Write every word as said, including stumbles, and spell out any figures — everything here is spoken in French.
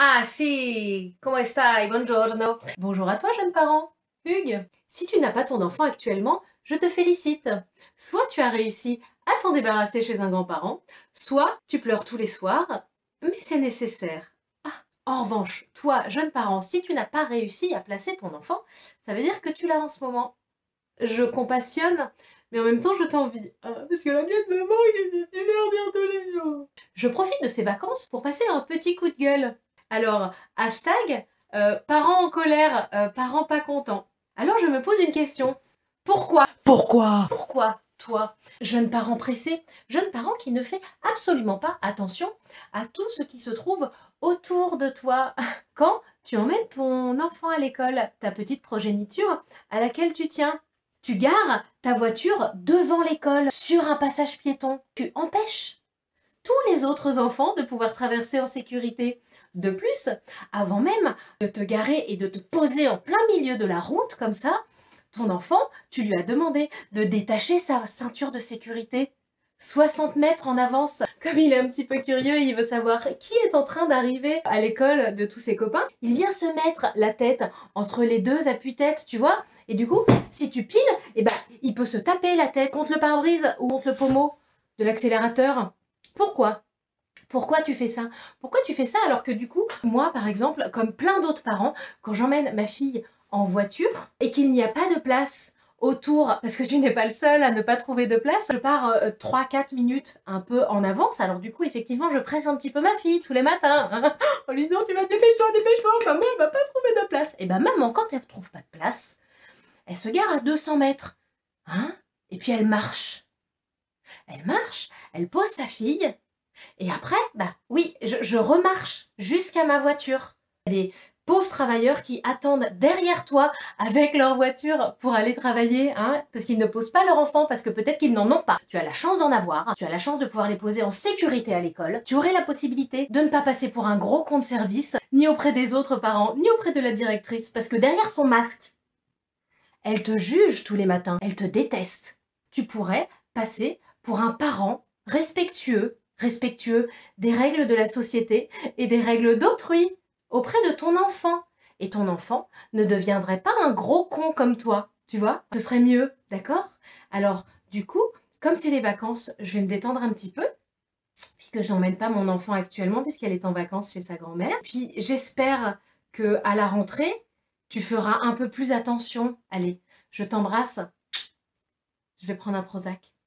Ah, si. Comment stai? Buongiorno. Bonjour à toi, jeune parent. Hugues, si tu n'as pas ton enfant actuellement, je te félicite. Soit tu as réussi à t'en débarrasser chez un grand-parent, soit tu pleures tous les soirs, mais c'est nécessaire. Ah, en revanche, toi, jeune parent, si tu n'as pas réussi à placer ton enfant, ça veut dire que tu l'as en ce moment. Je compassionne, mais en même temps je t'envie, hein, parce que la mienne me manque et tu meurs tous les jours. Je profite de ces vacances pour passer un petit coup de gueule. Alors, hashtag euh, parents en colère, euh, parents pas contents. Alors je me pose une question. Pourquoi Pourquoi Pourquoi toi, jeune parent pressé, jeune parent qui ne fait absolument pas attention à tout ce qui se trouve autour de toi. Quand tu emmènes ton enfant à l'école, ta petite progéniture à laquelle tu tiens, tu gares ta voiture devant l'école, sur un passage piéton. Tu empêches tous les autres enfants de pouvoir traverser en sécurité. De plus, avant même de te garer et de te poser en plein milieu de la route comme ça, ton enfant, tu lui as demandé de détacher sa ceinture de sécurité soixante mètres en avance. Comme il est un petit peu curieux et il veut savoir qui est en train d'arriver à l'école de tous ses copains, il vient se mettre la tête entre les deux appuis-têtes, tu vois. Et du coup, si tu piles, eh ben, il peut se taper la tête contre le pare-brise ou contre le pommeau de l'accélérateur. Pourquoi ? Pourquoi tu fais ça ? Pourquoi tu fais ça alors que du coup, moi par exemple, comme plein d'autres parents, quand j'emmène ma fille en voiture et qu'il n'y a pas de place autour, parce que tu n'es pas le seul à ne pas trouver de place, je pars euh, trois quatre minutes un peu en avance, alors du coup effectivement je presse un petit peu ma fille tous les matins, hein, en lui disant tu vas dépêche-toi, dépêche-toi, maman elle va pas trouver de place. Et ben maman, quand elle ne trouve pas de place, elle se gare à deux cents mètres, hein, et puis elle marche. Elle marche, elle pose sa fille, et après, bah oui, je, je remarche jusqu'à ma voiture. Les pauvres travailleurs qui attendent derrière toi avec leur voiture pour aller travailler, hein, parce qu'ils ne posent pas leur enfant, parce que peut-être qu'ils n'en ont pas. Tu as la chance d'en avoir, tu as la chance de pouvoir les poser en sécurité à l'école, tu aurais la possibilité de ne pas passer pour un gros con de service, ni auprès des autres parents, ni auprès de la directrice, parce que derrière son masque, elle te juge tous les matins, elle te déteste. Tu pourrais passer pour un parent respectueux, respectueux des règles de la société et des règles d'autrui auprès de ton enfant. Et ton enfant ne deviendrait pas un gros con comme toi, tu vois? Ce serait mieux, d'accord? Alors, du coup, comme c'est les vacances, je vais me détendre un petit peu, puisque je n'emmène pas mon enfant actuellement, puisqu'elle est en vacances chez sa grand-mère. Puis, j'espère qu'à la rentrée, tu feras un peu plus attention. Allez, je t'embrasse. Je vais prendre un Prozac.